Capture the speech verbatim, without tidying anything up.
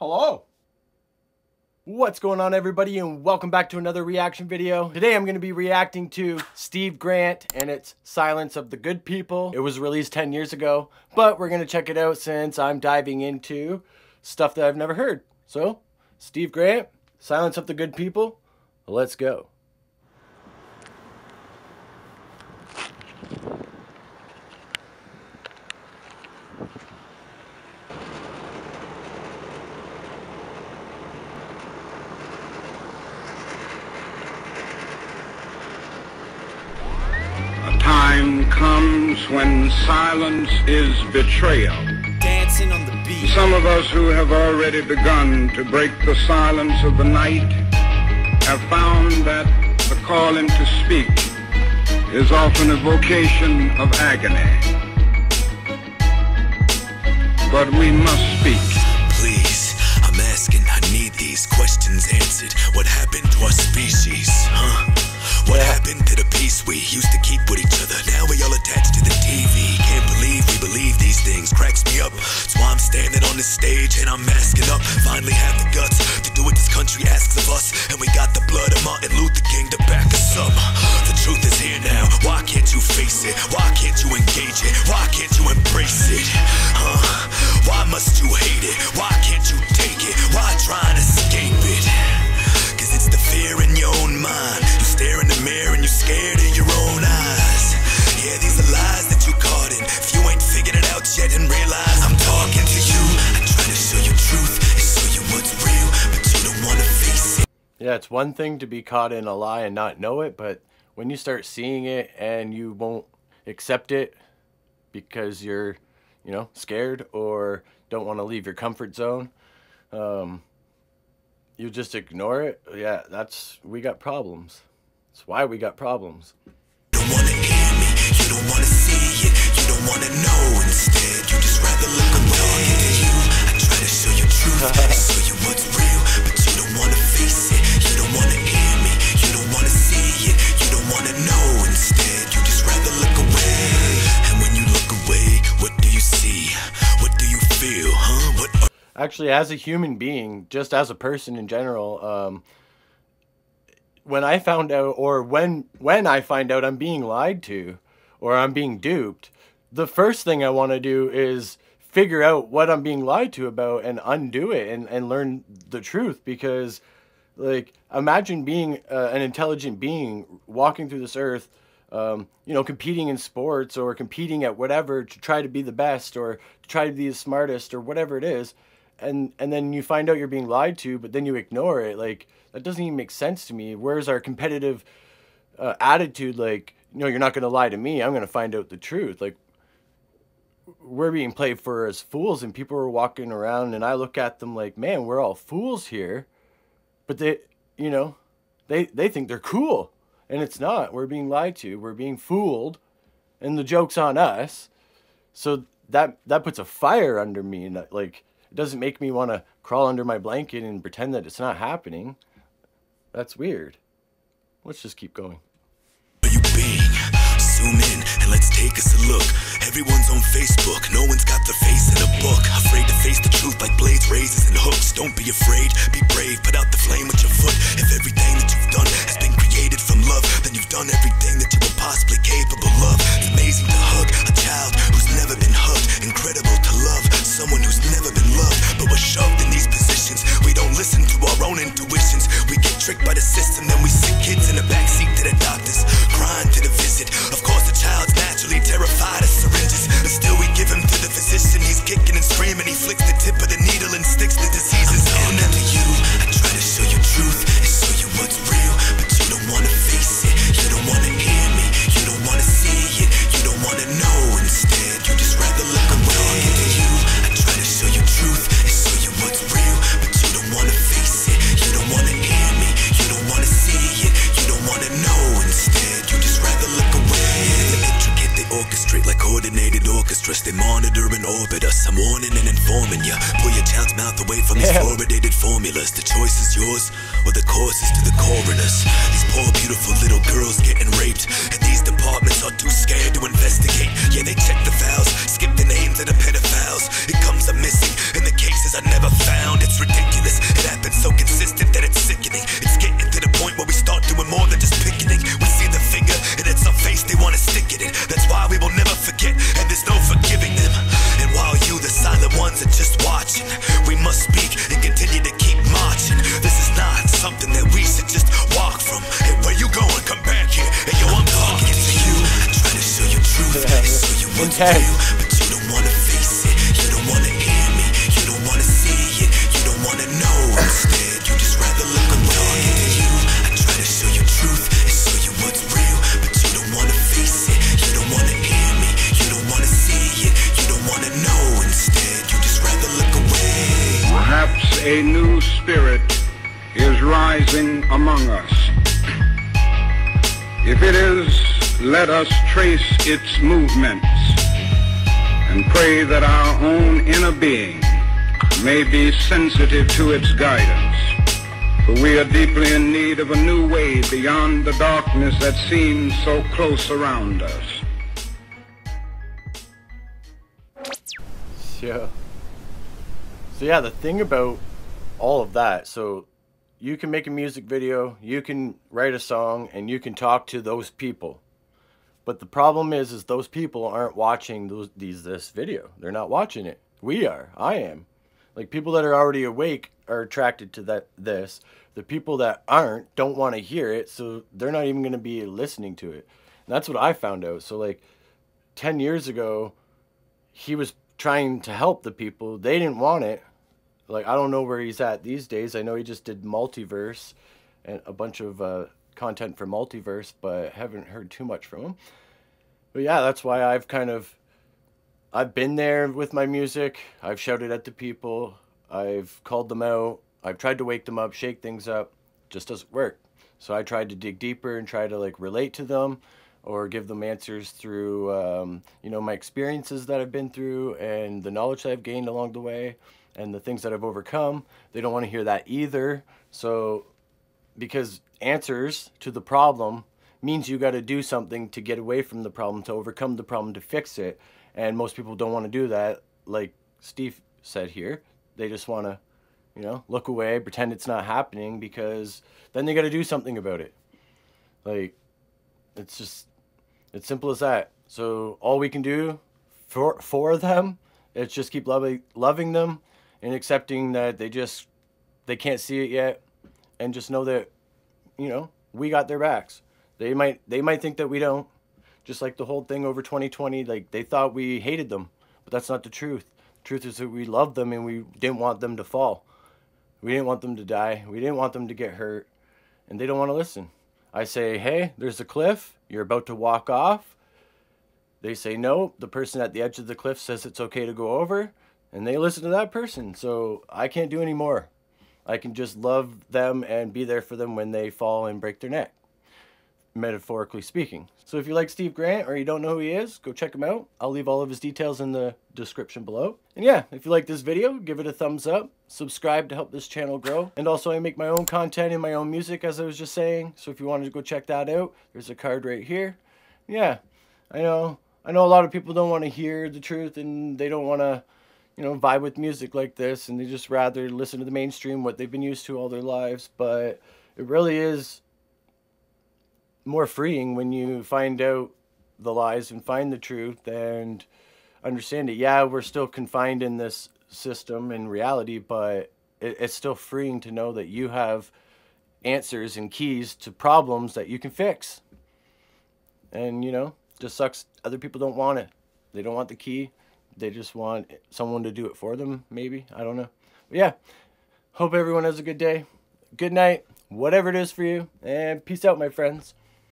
Hello. What's going on, everybody, and welcome back to another reaction video. Today I'm going to be reacting to Steve Grant and it's Silence of the Good People. It was released ten years ago, but we're going to check it out since I'm diving into stuff that I've never heard. So, Steve Grant, Silence of the Good People, let's go. Comes when silence is betrayal. Dancing on the beat. Some of us who have already begun to break the silence of the night have found that the calling to speak is often a vocation of agony. But we must speak. Please, I'm asking, I need these questions answered. What happened to our species? Huh? What yeah. happened to the peace we used to keep with each other? Now we all attached to the T V. Can't believe we believe these things. Cracks me up. So I'm standing on this stage and I'm masking up. Finally have the guts to do what this country asks of us. And we got the blood of Martin Luther King to back us up. The truth is here now. Why can't you face it? Why can't you engage it? Why can't you embrace it? Huh? Why must you hate it? Why can't you take it? Why try and escape it? Cause it's the fear in your own mind. Stare in the mirror and you're scared in your own eyes. Yeah, these are lies that you caught in. If you ain't figured it out yet and realize I'm talking to you, I try to show you truth and show you what's real, but you don't want to face it. Yeah, it's one thing to be caught in a lie and not know it, but when you start seeing it and you won't accept it because you're, you know, scared or don't want to leave your comfort zone, um, you just ignore it. Yeah, that's, we got problems. That's why we got problems. You don't want to hear me, you don't want to see it, you don't want to know. Instead, you just rather look away. You, I try to show you truth, I show you what's real, but you don't want to face it. You don't want to hear me, you don't want to see it, you don't want to know. Instead, you just rather look away. And when you look away, what do you see? What do you feel? Huh? What are Actually, as a human being, just as a person in general, um, when I found out, or when when I find out I'm being lied to or I'm being duped, the first thing I want to do is figure out what I'm being lied to about and undo it and, and learn the truth. Because, like, imagine being uh, an intelligent being walking through this earth, um, you know, competing in sports or competing at whatever to try to be the best or to try to be the smartest or whatever it is. And, and then you find out you're being lied to, but then you ignore it. Like, that doesn't even make sense to me. Where's our competitive uh, attitude? Like, no, you're not going to lie to me. I'm going to find out the truth. Like, we're being played for as fools, and people are walking around, and I look at them like, man, we're all fools here. But they, you know, they, they think they're cool, and it's not. We're being lied to. We're being fooled, and the joke's on us. So that, that puts a fire under me, and that, like, it doesn't make me want to crawl under my blanket and pretend that it's not happening. That's weird. Let's just keep going. Are you being? Zoom in and let's take us a look. Everyone's on Facebook. No one's got their face in a book. Afraid to face the truth like blades, razors, and hooks. Don't be afraid. Be brave. Put out the flame with your foot. If everything that you've done has been created from love, then you've done everything that you were possibly capable of. It's amazing to hug a child who's never been hugged. Incredible to love someone who's never been loved. But we're shoved in these positions. We don't listen to our own intuitions. We get tricked by the system. Then we sit kids in the backseat to the doctors, crying to the visit. Of course the child's naturally terrified of syringes, but still we give him to the physician. He's kicking and screaming. He flicks the tip of the needle and sticks the diseases. I'm talking to you. I try to show you truth and show you what's real, but you don't want to face it. You don't want to hear me. You don't want to see it. You don't want to know. Instead, you just rather look away. I'm talking to you. I try to show you truth and show you what's real, but you don't want to face it. You don't want to hear me. You don't want to see it. You don't want to know. Instead, you just rather look away. Orchestrate like coordinated orchestras. They monitor and orbit us. I'm warning and informing ya. Pull your child's mouth away from these fluoridated formulas. The choice is yours, or the course is to the coroners. These poor beautiful little girls getting raped, and these departments are too scared to investigate. Yeah, they check the files, skip the names of the pedophiles. It comes up missing, and the cases are never found. It's ridiculous. minds are just watching. We must speak and continue to keep marching. This is not something that we should just walk from. Hey, where you going? Come back here. Hey, yo, I'm talking to you. I'm trying to show you truth. I show you what's real, but you don't want to face it. You don't want to hear me. You don't want to see it. You don't want to know. Instead, you just rather look away. I'm trying to show you truth and show you what's real, but you don't want to face it. You don't want to hear me. You don't want to see it. You don't want to know. Instead, you just rather look away. Perhaps a new spirit is rising among us. If it is, let us trace its movements and pray that our own inner being may be sensitive to its guidance, for we are deeply in need of a new way beyond the darkness that seems so close around us. Yeah. So yeah, the thing about all of that, so you can make a music video, you can write a song, and you can talk to those people. But the problem is, is these people aren't watching those, these this video. They're not watching it. We are. I am. Like, people that are already awake are attracted to that this. The people that aren't don't want to hear it, so they're not even going to be listening to it. And that's what I found out. So, like, ten years ago, he was trying to help the people. They didn't want it. Like, I don't know where he's at these days. I know he just did Multiverse and a bunch of uh, content for Multiverse, but haven't heard too much from him. But yeah, that's why I've kind of, I've been there with my music. I've shouted at the people. I've called them out. I've tried to wake them up, shake things up. Just doesn't work. So I tried to dig deeper and try to, like, relate to them or give them answers through, um, you know, my experiences that I've been through and the knowledge that I've gained along the way. And the things that I've overcome, they don't want to hear that either. So, because answers to the problem means you got to do something to get away from the problem, to overcome the problem, to fix it. And most people don't want to do that. Like Steve said here, they just want to, you know, look away, pretend it's not happening, because then they got to do something about it. Like, it's just, it's simple as that. So all we can do for, for them is just keep loving, loving them, and accepting that they just, they can't see it yet, and just know that, you know, we got their backs. They might, they might think that we don't. Just like the whole thing over twenty twenty, like, they thought we hated them, but that's not the truth. The truth is that we loved them, and we didn't want them to fall. We didn't want them to die. We didn't want them to get hurt, and they don't want to listen. I say, hey, there's a cliff. You're about to walk off. They say no. The person at the edge of the cliff says it's okay to go over. And they listen to that person, so I can't do any more. I can just love them and be there for them when they fall and break their neck, metaphorically speaking. So if you like Steve Grant or you don't know who he is, go check him out. I'll leave all of his details in the description below. And yeah, if you like this video, give it a thumbs up, subscribe to help this channel grow. And also, I make my own content and my own music, as I was just saying. So if you wanted to go check that out, there's a card right here. Yeah, I know, I know a lot of people don't want to hear the truth, and they don't want to, you know, vibe with music like this, and they just rather listen to the mainstream, what they've been used to all their lives. But it really is more freeing when you find out the lies and find the truth and understand it. Yeah, we're still confined in this system and reality, but it, it's still freeing to know that you have answers and keys to problems that you can fix. And, you know, just sucks other people don't want it. They don't want the key. They just want someone to do it for them, maybe. I don't know. But yeah, hope everyone has a good day. Good night, whatever it is for you. And peace out, my friends.